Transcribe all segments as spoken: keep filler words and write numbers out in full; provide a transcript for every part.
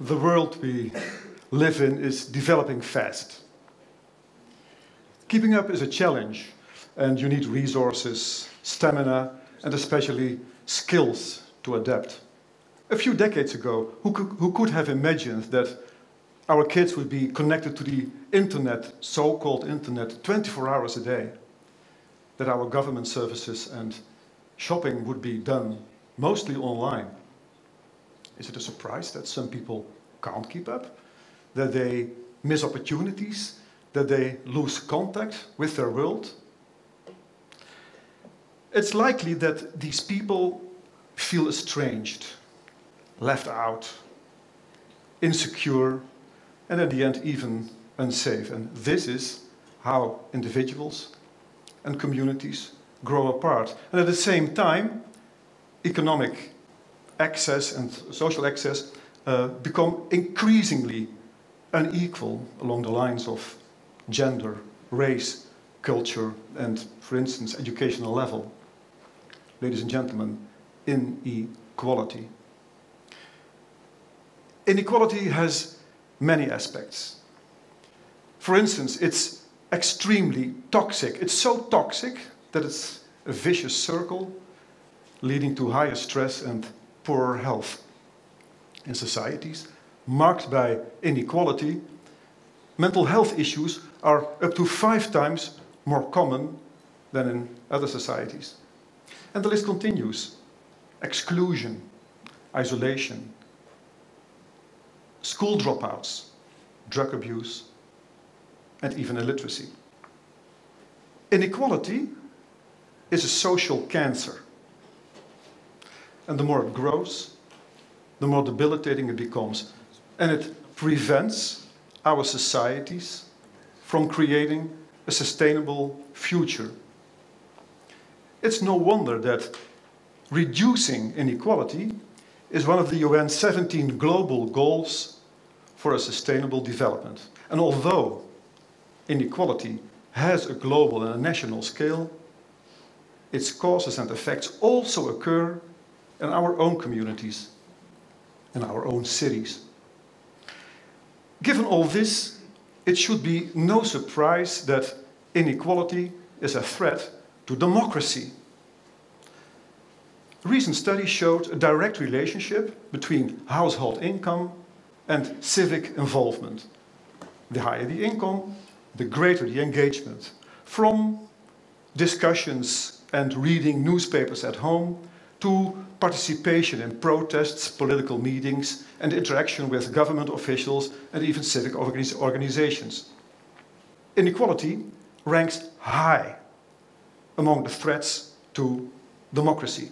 the world we live in is developing fast. Keeping up is a challenge, and you need resources, stamina, and especially skills to adapt. A few decades ago, who could, who could have imagined that our kids would be connected to the internet, so-called internet, twenty-four hours a day? That our government services and shopping would be done mostly online? Is it a surprise that some people can't keep up? That they miss opportunities? That they lose contact with their world? It's likely that these people feel estranged, left out, insecure, and at the end even unsafe. And this is how individuals and communities grow apart. And at the same time, economic access and social access uh, become increasingly unequal along the lines of gender, race, culture, and, for instance, educational level. Ladies and gentlemen, inequality. Inequality has many aspects. For instance, it's extremely toxic. It's so toxic that it's a vicious circle leading to higher stress and poorer health. In societies marked by inequality, mental health issues are up to five times more common than in other societies. And the list continues. Exclusion, isolation, school dropouts, drug abuse, and even illiteracy. Inequality is a social cancer. And the more it grows, the more debilitating it becomes. And it prevents our societies from creating a sustainable future. It's no wonder that reducing inequality is one of the U N's seventeen global goals for a sustainable development. And although inequality has a global and a national scale, its causes and effects also occur in our own communities, in our own cities. Given all this, it should be no surprise that inequality is a threat to democracy. A recent study showed a direct relationship between household income and civic involvement. The higher the income, the greater the engagement. From discussions and reading newspapers at home to participation in protests, political meetings, and interaction with government officials and even civic organizations. Inequality ranks high among the threats to democracy,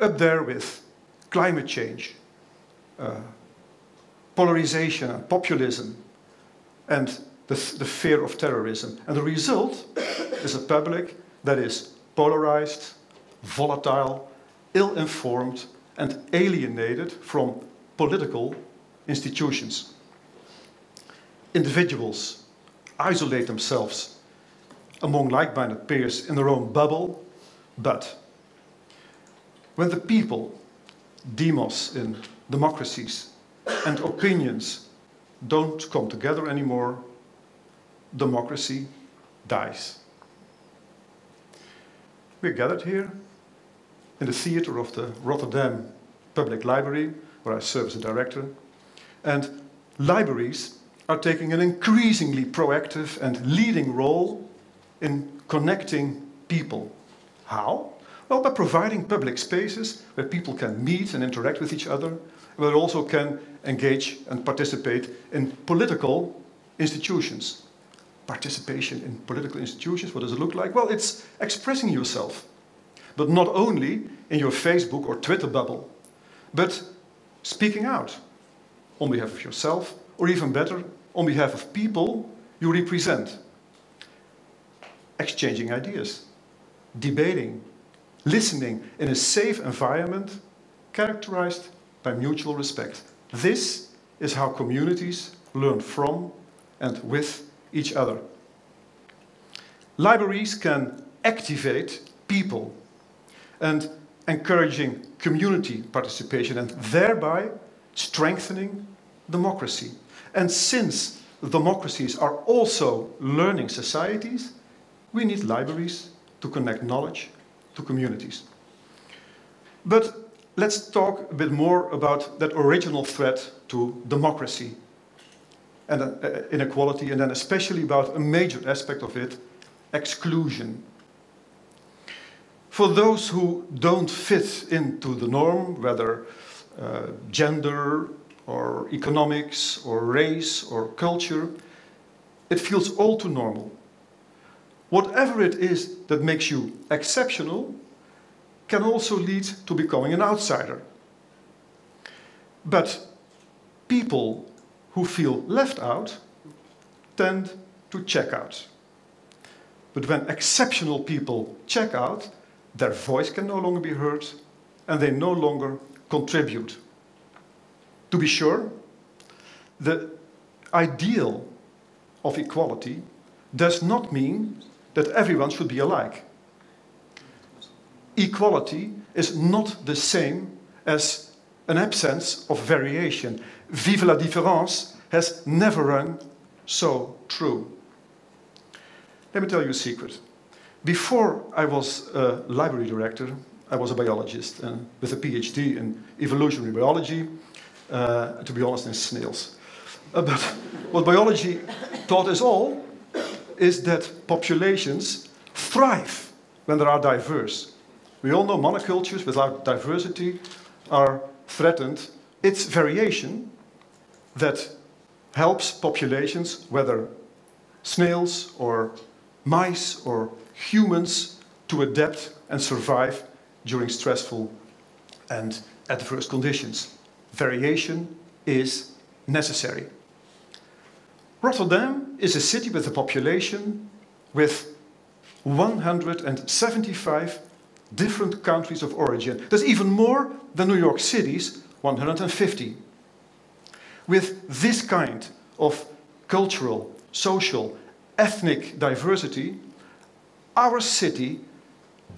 up there with climate change, uh, polarization and populism, and The, the fear of terrorism. And the result is a public that is polarized, volatile, ill-informed, and alienated from political institutions. Individuals isolate themselves among like-minded peers in their own bubble, but when the people, demos in democracies, and opinions don't come together anymore, democracy dies. We're gathered here in the theater of the Rotterdam Public Library, where I serve as a director, and libraries are taking an increasingly proactive and leading role in connecting people. How? Well, by providing public spaces where people can meet and interact with each other, where they also can engage and participate in political institutions. Participation in political institutions, what does it look like? Well, it's expressing yourself, but not only in your Facebook or Twitter bubble, but speaking out on behalf of yourself, or even better, on behalf of people you represent. Exchanging ideas, debating, listening in a safe environment characterized by mutual respect. This is how communities learn from and with each other. Libraries can activate people and encouraging community participation and thereby strengthening democracy. And since democracies are also learning societies, we need libraries to connect knowledge to communities. But let's talk a bit more about that original threat to democracy and uh, inequality, and then especially about a major aspect of it, exclusion. For those who don't fit into the norm, whether uh, gender or economics or race or culture, it feels all too normal. Whatever it is that makes you exceptional can also lead to becoming an outsider. But people who feel left out tend to check out. But when exceptional people check out, their voice can no longer be heard and they no longer contribute. To be sure, the ideal of equality does not mean that everyone should be alike. Equality is not the same as an absence of variation. Vive la différence has never rung so true. Let me tell you a secret. Before I was a library director, I was a biologist and with a PhD in evolutionary biology, uh, to be honest, in snails. Uh, but what biology taught us all is that populations thrive when they are diverse. We all know monocultures without diversity are threatened. It's variation that helps populations, whether snails or mice or humans, to adapt and survive during stressful and adverse conditions. Variation is necessary. Rotterdam is a city with a population with one hundred seventy-five different countries of origin. That's even more than New York City's one hundred fifty. With this kind of cultural, social, ethnic diversity, our city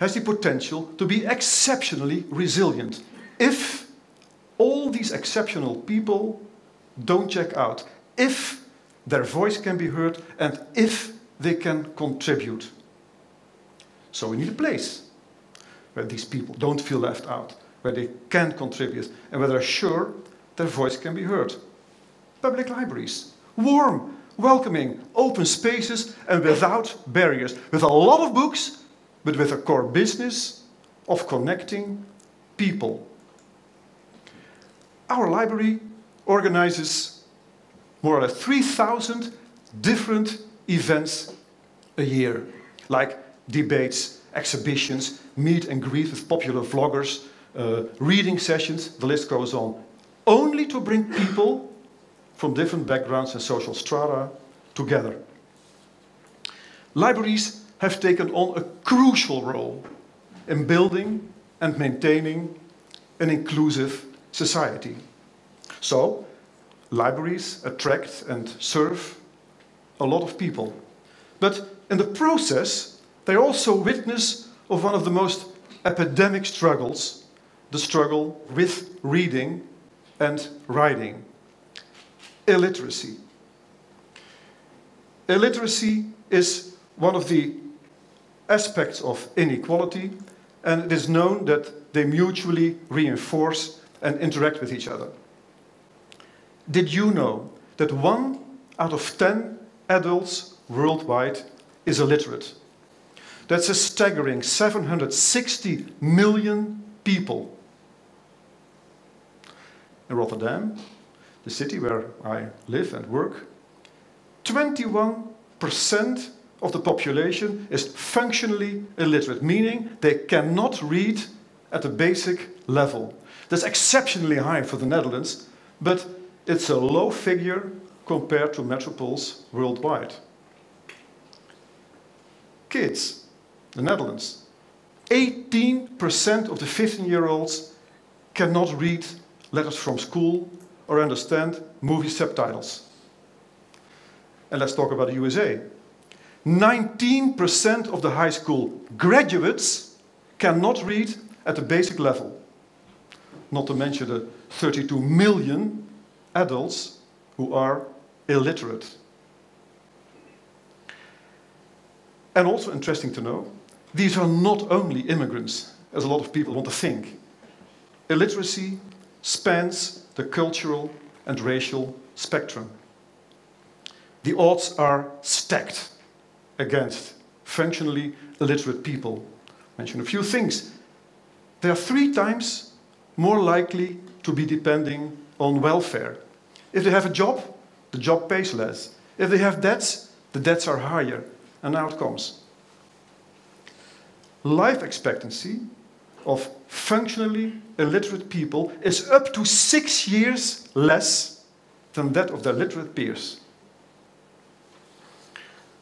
has the potential to be exceptionally resilient if all these exceptional people don't check out, if their voice can be heard, and if they can contribute. So we need a place where these people don't feel left out, where they can contribute, and where they're sure their voice can be heard. Public libraries, warm, welcoming, open spaces, and without barriers, with a lot of books, but with a core business of connecting people. Our library organizes more or less three thousand different events a year, like debates, exhibitions, meet and greet with popular vloggers, uh, reading sessions, the list goes on. Only to bring people from different backgrounds and social strata together. Libraries have taken on a crucial role in building and maintaining an inclusive society. So, libraries attract and serve a lot of people. But in the process, they also witness of one of the most epidemic struggles, the struggle with reading and writing. Illiteracy. Illiteracy is one of the aspects of inequality, and it is known that they mutually reinforce and interact with each other. Did you know that one out of ten adults worldwide is illiterate? That's a staggering seven hundred sixty million people. In Rotterdam, the city where I live and work, twenty-one percent of the population is functionally illiterate, meaning they cannot read at the basic level. That's exceptionally high for the Netherlands, but it's a low figure compared to metropoles worldwide. Kids, the Netherlands, eighteen percent of the fifteen-year-olds cannot read letters from school or understand movie subtitles. And let's talk about the U S A. nineteen percent of the high school graduates cannot read at the basic level. Not to mention the thirty-two million adults who are illiterate. And also interesting to know, these are not only immigrants, as a lot of people want to think. Illiteracy spans the cultural and racial spectrum. The odds are stacked against functionally illiterate people. I'll mention a few things. They are three times more likely to be depending on welfare. If they have a job, the job pays less. If they have debts, the debts are higher. And now it comes. Life expectancy of functionally illiterate people is up to six years less than that of their literate peers.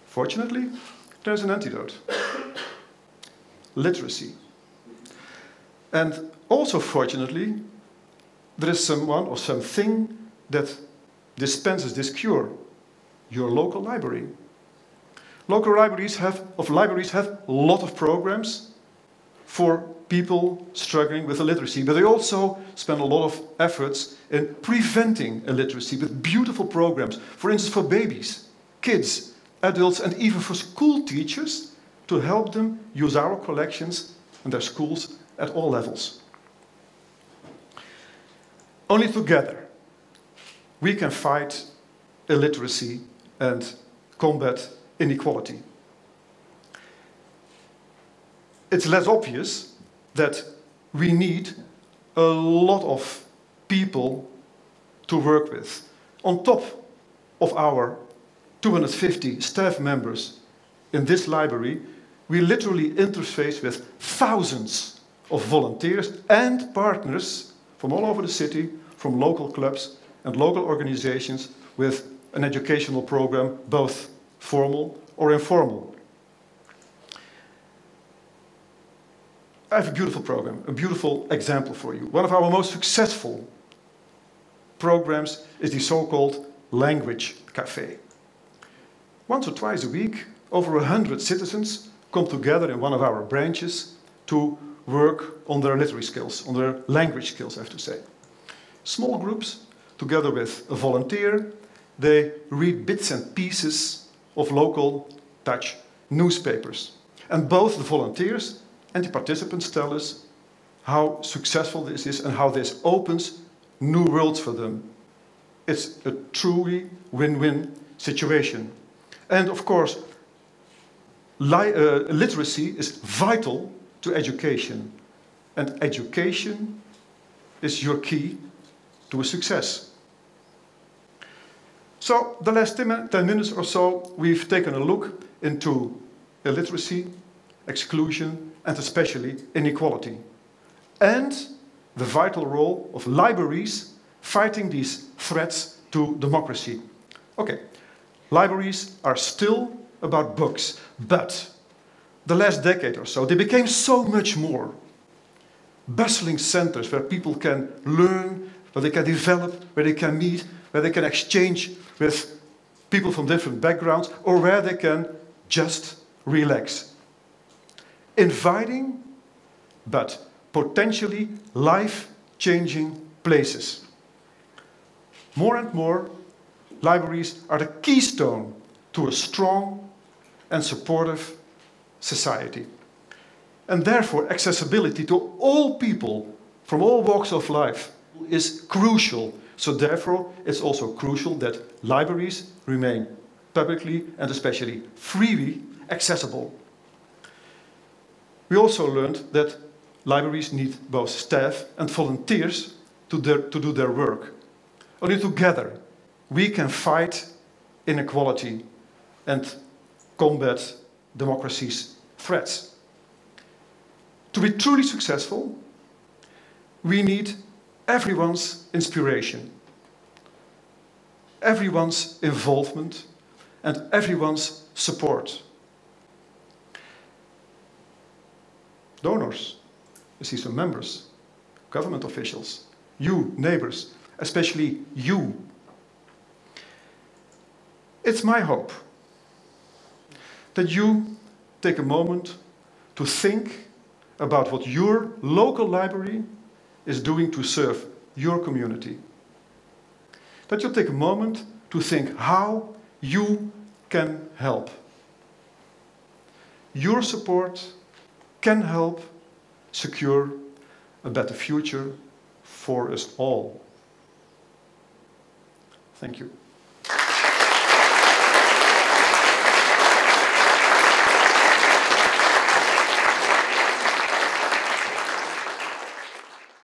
Fortunately, there's an antidote. Literacy. And also fortunately, there is someone or something that dispenses this cure. Your local library. Local libraries have, of libraries have a lot of programs for people struggling with illiteracy, but they also spend a lot of efforts in preventing illiteracy with beautiful programs. For instance, for babies, kids, adults, and even for school teachers to help them use our collections and their schools at all levels. Only together we can fight illiteracy and combat inequality. It's less obvious that we need a lot of people to work with. On top of our two hundred fifty staff members in this library, we literally interface with thousands of volunteers and partners from all over the city, from local clubs and local organizations with an educational program, both formal or informal. I have a beautiful program, a beautiful example for you. One of our most successful programs is the so-called Language Café. Once or twice a week, over a hundred citizens come together in one of our branches to work on their literary skills, on their language skills, I have to say. Small groups, together with a volunteer, they read bits and pieces of local Dutch newspapers. And both the volunteers and the participants tell us how successful this is and how this opens new worlds for them. It's a truly win-win situation. And of course, li uh, literacy is vital to education. And education is your key to a success. So, the last ten minutes or so, we've taken a look into illiteracy, exclusion, and especially inequality. And the vital role of libraries fighting these threats to democracy. Okay, libraries are still about books, but the last decade or so, they became so much more. Bustling centers where people can learn, where they can develop, where they can meet, where they can exchange with people from different backgrounds, or where they can just relax. Inviting, but potentially life-changing places. More and more, libraries are the keystone to a strong and supportive society. And therefore, accessibility to all people from all walks of life is crucial. So therefore, it's also crucial that libraries remain publicly and especially freely accessible. We also learned that libraries need both staff and volunteers to, their, to do their work. Only together we can fight inequality and combat democracy's threats. To be truly successful, we need everyone's inspiration, everyone's involvement, and everyone's support. Donors, you see some members, government officials, you, neighbors, especially you. It's my hope that you take a moment to think about what your local library is doing to serve your community. that you take a moment to think how you can help. Your support can help secure a better future for us all. Thank you.